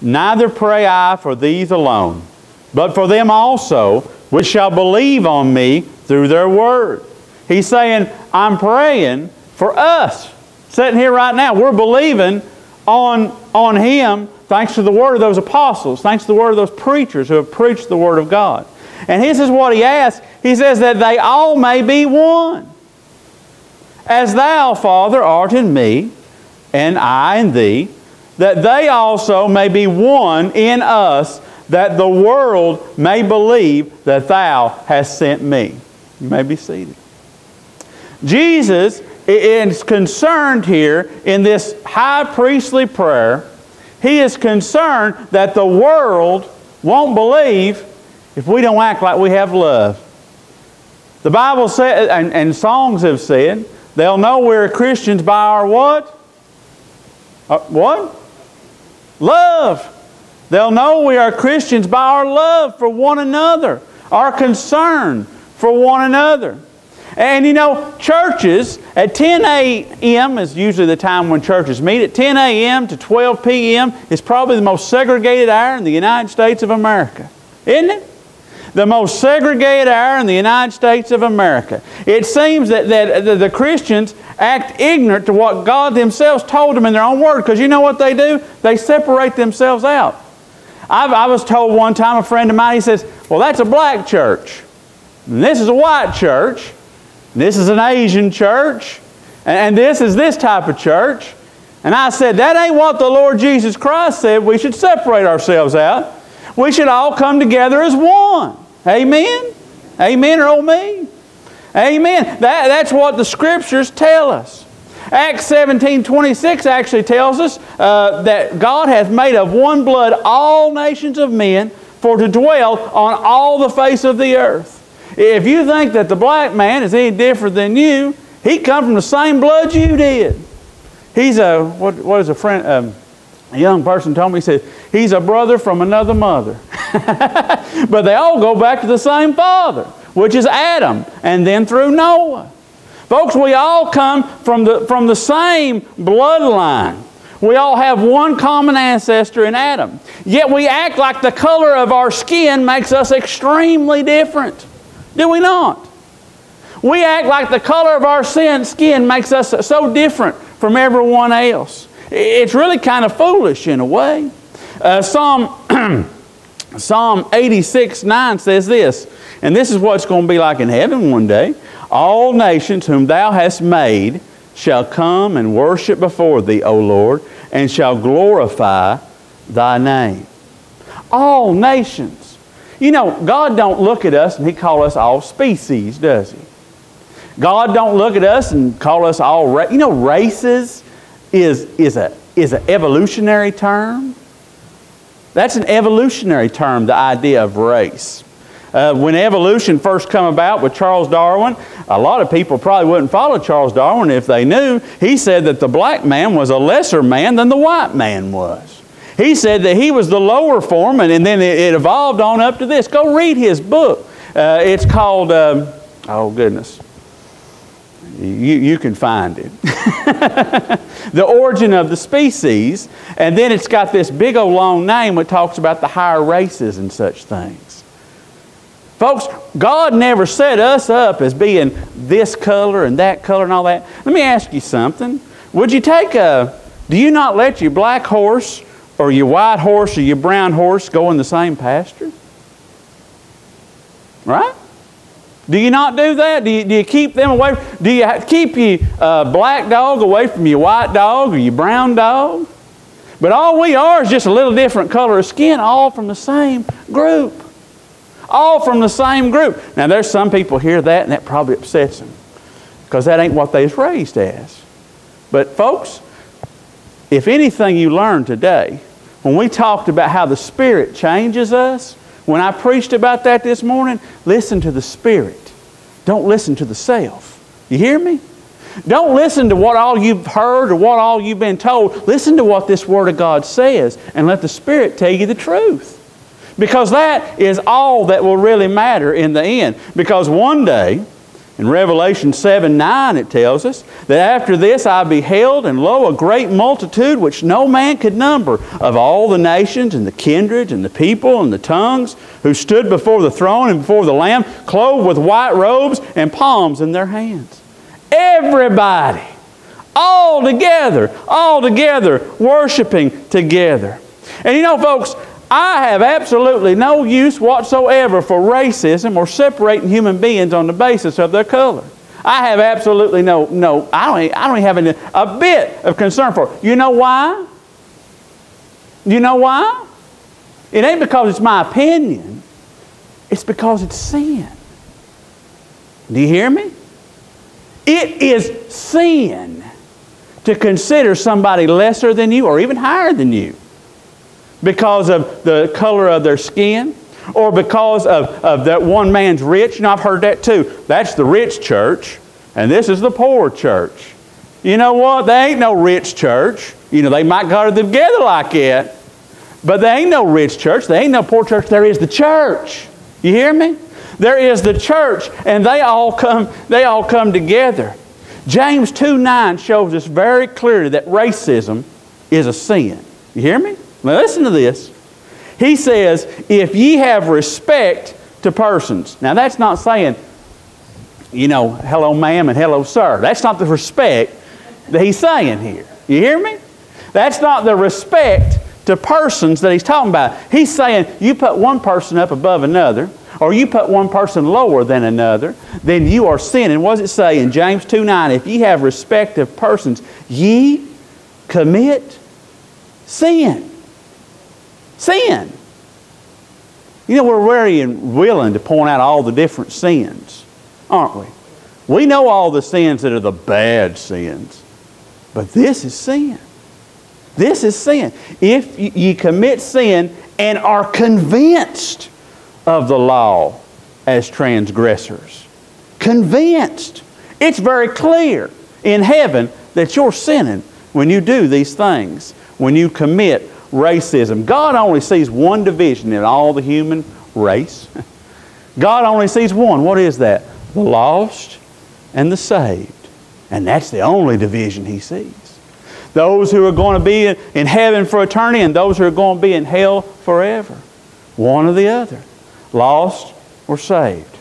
Neither pray I for these alone, but for them also which shall believe on me through their word. He's saying, I'm praying for us. Sitting here right now, we're believing on Him thanks to the word of those apostles, thanks to the word of those preachers who have preached the word of God. And this is what he asks. He says that they all may be one. As thou, Father, art in me, and I in thee, that they also may be one in us, that the world may believe that thou hast sent me. You may be seated. Jesus is concerned here in this high priestly prayer. He is concerned that the world won't believe if we don't act like we have love. The Bible says, and songs have said, they'll know we're Christians by our what? Love. They'll know we are Christians by our love for one another, our concern for one another. And you know, churches at 10 a.m. is usually the time when churches meet. At 10 a.m. to 12 p.m. is probably the most segregated hour in the United States of America. Isn't it? The most segregated hour in the United States of America. It seems that the Christians act ignorant to what God themselves told them in their own Word, because you know what they do? They separate themselves out. I was told one time, a friend of mine, he says, well, that's a black church, and this is a white church, and this is an Asian church, and this is this type of church. And I said, that ain't what the Lord Jesus Christ said. We should separate ourselves out. We should all come together as one. Amen? Amen or oh me? Amen. That's what the Scriptures tell us. Acts 17:26 actually tells us that God hath made of one blood all nations of men for to dwell on all the face of the earth. If you think that the black man is any different than you, he come from the same blood you did. He's a, what is a friend... a young person told me, he said, he's a brother from another mother. But they all go back to the same father, which is Adam, and then through Noah. Folks, we all come from the same bloodline. We all have one common ancestor in Adam. Yet we act like the color of our skin makes us extremely different. Do we not? We act like the color of our skin makes us so different from everyone else. It's really kind of foolish in a way. Psalm 86:9 says this, and this is what it's going to be like in heaven one day. All nations whom thou hast made shall come and worship before thee, O Lord, and shall glorify thy name. All nations. You know, God don't look at us and He call us all species, does He? God don't look at us and call us all, races. Is an evolutionary term. That's an evolutionary term, the idea of race. When evolution first come about with Charles Darwin, a lot of people probably wouldn't follow Charles Darwin if they knew. He said that the black man was a lesser man than the white man was. He said that he was the lower form, and then it evolved on up to this. Go read his book. It's called, oh goodness, you can find it. The Origin of the Species. And then it's got this big old long name which talks about the higher races and such things. Folks, God never set us up as being this color and that color and all that. Let me ask you something. Would you take a... Do you not let your black horse or your white horse or your brown horse go in the same pasture? Right? Do you not do that? Do you keep them away? Do you keep your black dog away from your white dog or your brown dog? But all we are is just a little different color of skin, all from the same group. All from the same group. Now there's some people hear that and that probably upsets them, because that ain't what they was raised as. But folks, if anything you learned today, when we talked about how the Spirit changes us, when I preached about that this morning, listen to the Spirit. Don't listen to the self. You hear me? Don't listen to what all you've heard or what all you've been told. Listen to what this Word of God says and let the Spirit tell you the truth. Because that is all that will really matter in the end. Because one day, In Revelation 7:9 it tells us that after this I beheld, and lo, a great multitude which no man could number, of all the nations and the kindreds and the people and the tongues, who stood before the throne and before the Lamb, clothed with white robes and palms in their hands. Everybody, all together, worshiping together. And you know, folks, I have absolutely no use whatsoever for racism or separating human beings on the basis of their color. I have absolutely I don't even have a bit of concern for it. You know why? You know why? It ain't because it's my opinion. It's because it's sin. Do you hear me? It is sin to consider somebody lesser than you or even higher than you, because of the color of their skin, or because of that one man's rich. You know, I've heard that too. That's the rich church, and this is the poor church. You know what? They ain't no rich church. You know, they might gather together like it, but they ain't no rich church. They ain't no poor church. There is the church. You hear me? There is the church, and they all come together. James 2:9 shows us very clearly that racism is a sin. You hear me? Now listen to this. He says, if ye have respect to persons. Now that's not saying, you know, hello ma'am and hello sir. That's not the respect that he's saying here. You hear me? That's not the respect to persons that he's talking about. He's saying you put one person up above another, or you put one person lower than another, then you are sinning. What does it say in James 2:9? If ye have respect of persons, ye commit sin. Sin. You know, we're very willing to point out all the different sins, aren't we? We know all the sins that are the bad sins, but this is sin. This is sin. If you commit sin and are convinced of the law as transgressors. Convinced. It's very clear in heaven that you're sinning when you do these things, when you commit racism. God only sees one division in all the human race. God only sees one. What is that? The lost and the saved. And that's the only division He sees. Those who are going to be in heaven for eternity and those who are going to be in hell forever. One or the other. Lost or saved.